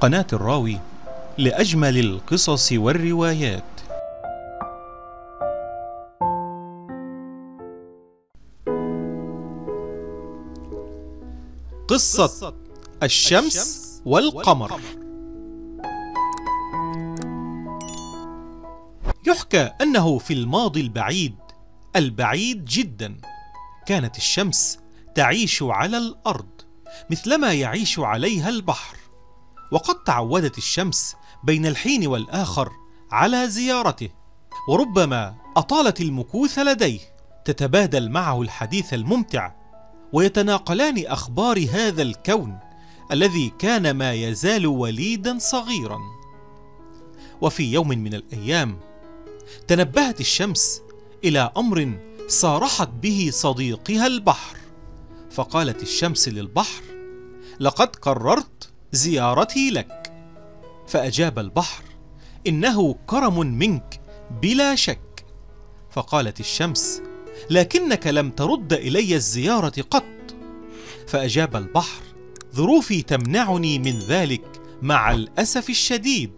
قناة الراوي لأجمل القصص والروايات. قصة الشمس والقمر. يحكى أنه في الماضي البعيد جدا كانت الشمس تعيش على الأرض مثلما يعيش عليها البحر، وقد تعودت الشمس بين الحين والآخر على زيارته، وربما أطالت المكوث لديه، تتبادل معه الحديث الممتع ويتناقلان أخبار هذا الكون الذي كان ما يزال وليدا صغيرا. وفي يوم من الأيام تنبهت الشمس إلى أمر صارحت به صديقها البحر، فقالت الشمس للبحر: لقد قررت زيارتي لك. فأجاب البحر: إنه كرم منك بلا شك. فقالت الشمس: لكنك لم ترد إلي الزيارة قط. فأجاب البحر: ظروفي تمنعني من ذلك مع الأسف الشديد.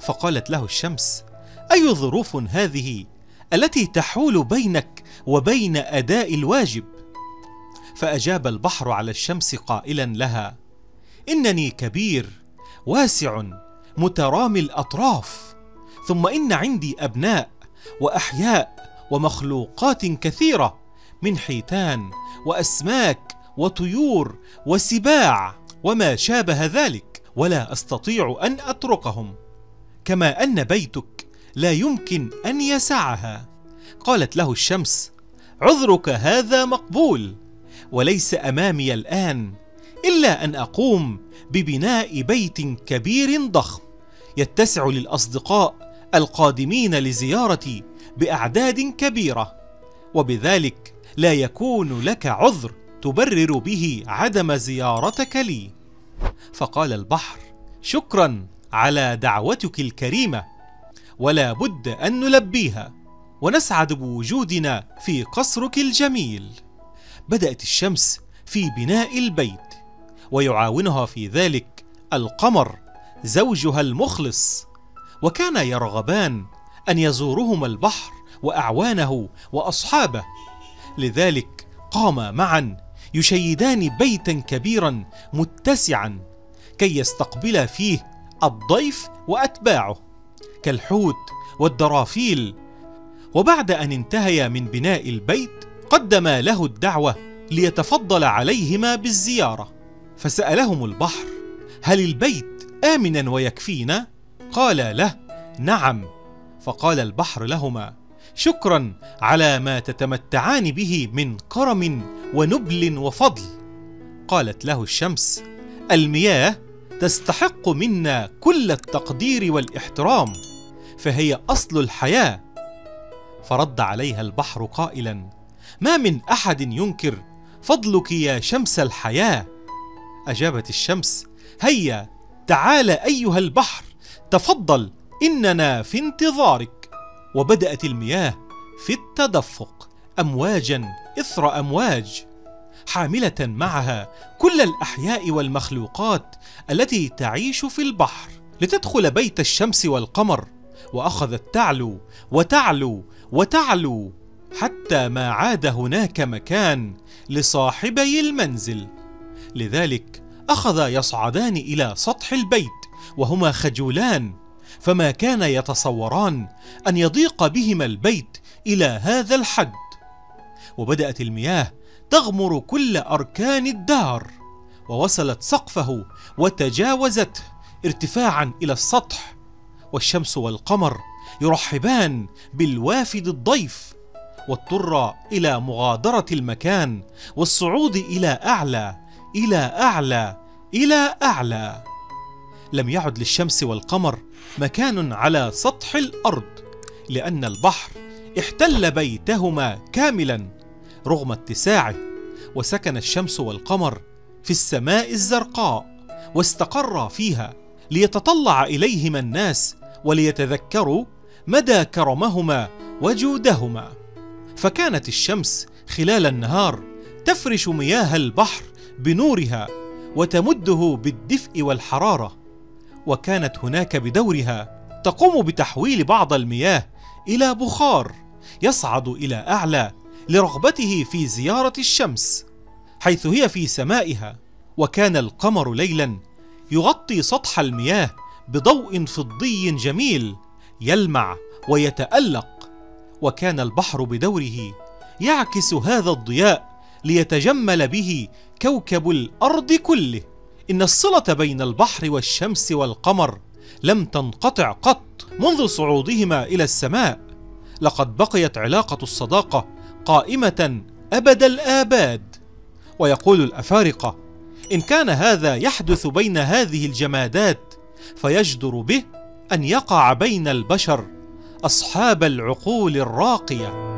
فقالت له الشمس: أي ظروف هذه التي تحول بينك وبين أداء الواجب؟ فأجاب البحر على الشمس قائلا لها: إنني كبير واسع مترامي الأطراف، ثم إن عندي أبناء وأحياء ومخلوقات كثيرة من حيتان وأسماك وطيور وسباع وما شابه ذلك، ولا أستطيع أن أتركهم، كما أن بيتك لا يمكن أن يسعها. قالت له الشمس: عذرك هذا مقبول، وليس أمامي الآن إلا أن أقوم ببناء بيت كبير ضخم يتسع للأصدقاء القادمين لزيارتي بأعداد كبيرة، وبذلك لا يكون لك عذر تبرر به عدم زيارتك لي. فقال البحر: شكرا على دعوتك الكريمة، ولا بد أن نلبيها، ونسعد بوجودنا في قصرك الجميل. بدأت الشمس في بناء البيت، ويعاونها في ذلك القمر زوجها المخلص، وكان يرغبان أن يزورهما البحر وأعوانه وأصحابه، لذلك قاما معا يشيدان بيتا كبيرا متسعا كي يستقبلا فيه الضيف وأتباعه كالحوت والدرافيل. وبعد أن انتهيا من بناء البيت قدما له الدعوة ليتفضل عليهما بالزيارة، فسألهم البحر: هل البيت آمنا ويكفينا؟ قال له: نعم. فقال البحر لهما: شكرا على ما تتمتعان به من كرم ونبل وفضل. قالت له الشمس: المياه تستحق منا كل التقدير والاحترام، فهي أصل الحياة. فرد عليها البحر قائلا: ما من أحد ينكر فضلك يا شمس الحياة. أجابت الشمس: هيا تعال أيها البحر، تفضل، إننا في انتظارك. وبدأت المياه في التدفق أمواجا إثر أمواج، حاملة معها كل الأحياء والمخلوقات التي تعيش في البحر، لتدخل بيت الشمس والقمر. وأخذت تعلو وتعلو وتعلو حتى ما عاد هناك مكان لصاحبي المنزل، لذلك أخذا يصعدان إلى سطح البيت وهما خجولان، فما كان يتصوران أن يضيق بهما البيت إلى هذا الحد. وبدأت المياه تغمر كل أركان الدار، ووصلت سقفه وتجاوزته ارتفاعا إلى السطح، والشمس والقمر يرحبان بالوافد الضيف، واضطر إلى مغادرة المكان والصعود إلى أعلى إلى أعلى إلى أعلى. لم يعد للشمس والقمر مكان على سطح الأرض، لأن البحر احتل بيتهما كاملا رغم اتساعه، وسكن الشمس والقمر في السماء الزرقاء واستقرا فيها ليتطلع إليهما الناس وليتذكروا مدى كرمهما وجودهما. فكانت الشمس خلال النهار تفرش مياه البحر بنورها وتمده بالدفء والحرارة، وكانت هناك بدورها تقوم بتحويل بعض المياه إلى بخار يصعد إلى أعلى لرغبته في زيارة الشمس حيث هي في سمائها. وكان القمر ليلا يغطي سطح المياه بضوء فضي جميل يلمع ويتألق، وكان البحر بدوره يعكس هذا الضياء ليتجمل به كوكب الأرض كله. إن الصلة بين البحر والشمس والقمر لم تنقطع قط منذ صعودهما إلى السماء، لقد بقيت علاقة الصداقة قائمة أبد الآباد. ويقول الأفارقة: إن كان هذا يحدث بين هذه الجمادات فيجدر به أن يقع بين البشر أصحاب العقول الراقية.